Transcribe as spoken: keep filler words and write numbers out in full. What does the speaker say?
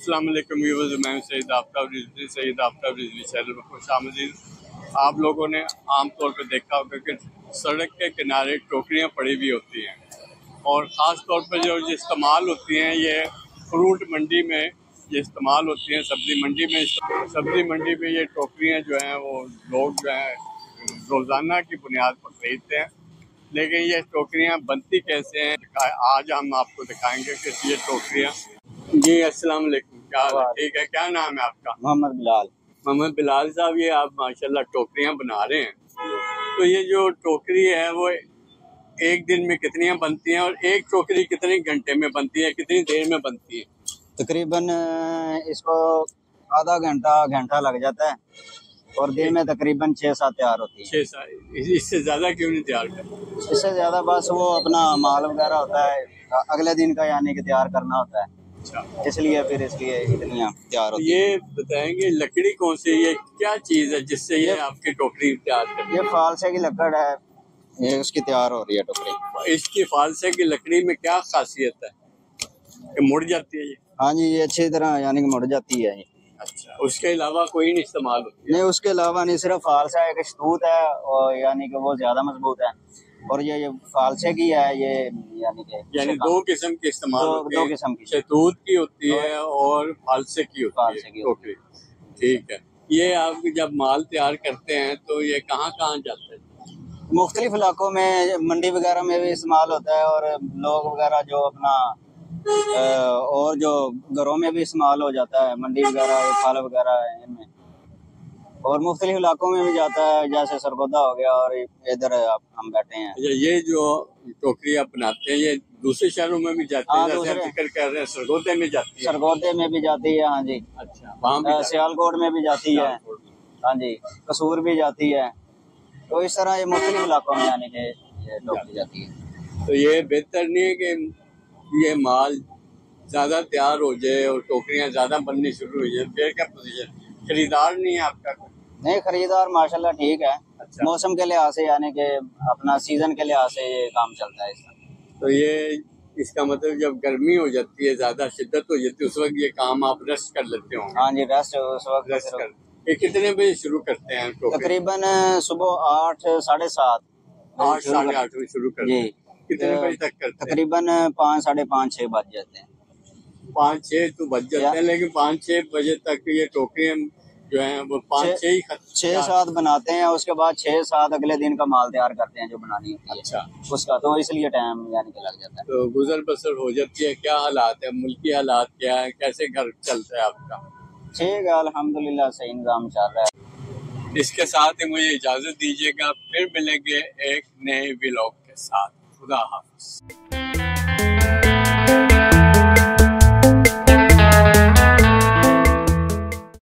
अस्सलाम वालेकुम व्यूअर्स, मैं सईद आफताब रिज़वी सईद आफताब रिज़वी चैनल में खुश आमदीद। आप लोगों ने आमतौर पर देखा होगा कि सड़क के किनारे टोकरियाँ पड़ी हुई होती हैं और ख़ास तौर पर जो ये इस्तेमाल होती हैं, ये फ्रूट मंडी में ये इस्तेमाल होती हैं, सब्ज़ी मंडी में सब्ज़ी मंडी में ये टोकरियाँ जो हैं वो लोग जो हैं रोज़ाना की बुनियाद पर खरीदते हैं। लेकिन ये टोकरियाँ बनती कैसे हैं, आज हम आपको दिखाएंगे कि ये टोकरियाँ। जी अस्सलाम वालेकुम, क्या ठीक है, क्या नाम है आपका? मोहम्मद बिलाल। मोहम्मद बिलाल साहब, ये आप माशाल्लाह टोकरियाँ बना रहे हैं, तो ये जो टोकरी है वो एक दिन में कितनियाँ बनती हैं और एक टोकरी कितने घंटे में बनती है, कितनी देर में बनती है? तकरीबन इसको आधा घंटा घंटा लग जाता है और दिन में तकरीबन छः सात तैयार होती है। छः सात, इससे ज़्यादा क्यों नहीं तैयार करते? इससे ज़्यादा बस वो अपना माल वगैरह होता है, अगले दिन का यानी कि तैयार करना होता है, इसलिए फिर इसलिए इतनी तैयार होती है। ये बताएंगे लकड़ी कौन सी, ये क्या चीज़ है जिससे ये, ये आपकी टोकरी तैयार करती है? ये फालसे की लकड़ है, ये उसकी तैयार हो रही है टोकरी। इसकी फालसे की लकड़ी में क्या खासियत है कि मुड़ जाती है ये? हाँ जी, ये अच्छी तरह यानी कि मुड़ जाती है ये। अच्छा, उसके अलावा कोई नहीं इस्तेमाल होती? नहीं, उसके अलावा नहीं, सिर्फ फालसा है, शतूत है और यानी कि वो ज्यादा मजबूत है और ये ये फालसे की है, ये यानी कि यानी दो किस्म के इस्तेमाल होते हैं, दो किस्म की, शतूत की होती है और फालसे की होती है। ओके ठीक है, ये आप जब माल तैयार करते हैं तो ये कहाँ कहाँ जाता है? मुख्तलिफ इलाकों में, मंडी वगैरह में भी इस्तेमाल होता है और लोग वगैरह जो अपना और जो घरों में भी इस्तेमाल हो जाता है, मंडी वगैरह फल वगैरह इनमें, और मुख्तलिफ इलाकों में भी जाता है, जैसे सरगोधा हो गया और इधर हम बैठे हैं। ये जो टोकरी आप बनाते हैं ये दूसरे शहरों में भी जाती है? जैसे हम जिक्र कर रहे हैं सरगोधे में जाती है। सरगोधे में भी जाती है, हाँ जी। अच्छा, वहाँ सियालकोट में भी जाती है, हाँ जी, कसूर भी जाती है, तो इस तरह ये मुख्तलिफ इलाकों में यानी कि टोकरी जाती है। तो ये बेहतर नहीं है कि ये माल ज्यादा तैयार हो जाए और टोकरियाँ ज्यादा बननी शुरू हो जाए? फिर क्या पोजीशन, खरीदार नहीं है आपका? नहीं, खरीदार माशाल्लाह ठीक है। अच्छा। मौसम के लिहाज से यानी कि अपना सीजन के लिहाज से ये काम चलता है इसका। तो ये इसका मतलब जब गर्मी हो जाती है, ज्यादा शिद्दत हो जाती है, उस वक्त ये काम आप रेस्ट कर लेते हो? हाँ जी, रेस्ट उस वक्त रेस्ट कर। ये कितने बजे शुरू करते हैं? तकरीबन सुबह आठ साढ़े सात आठ साढ़े आठ बजे शुरू करते हैं। कितने बजे तक करते? तकरीबन पाँच साढ़े पाँच छः बज जाते हैं। पाँच छः तो बज जाते हैं, लेकिन पाँच छः बजे तक ये टोकरियाँ जो हैं वो पाँच छः ही छः सात बनाते हैं, उसके बाद छः सात अगले दिन का माल तैयार करते हैं जो बनानी होती है। अच्छा। उसका तो इसलिए टाइम यानी कि लग जाता है, तो गुजर बसर हो जाती है। क्या हालात है, मुल्की हालात क्या है, कैसे घर चलता है आपका? ठीक है, अल्हम्दुलिल्लाह सही इंतजाम चल रहा है। इसके साथ ही मुझे इजाज़त दीजिएगा, फिर मिलेंगे एक नए व्लॉग के साथ। खुदा हाफिज।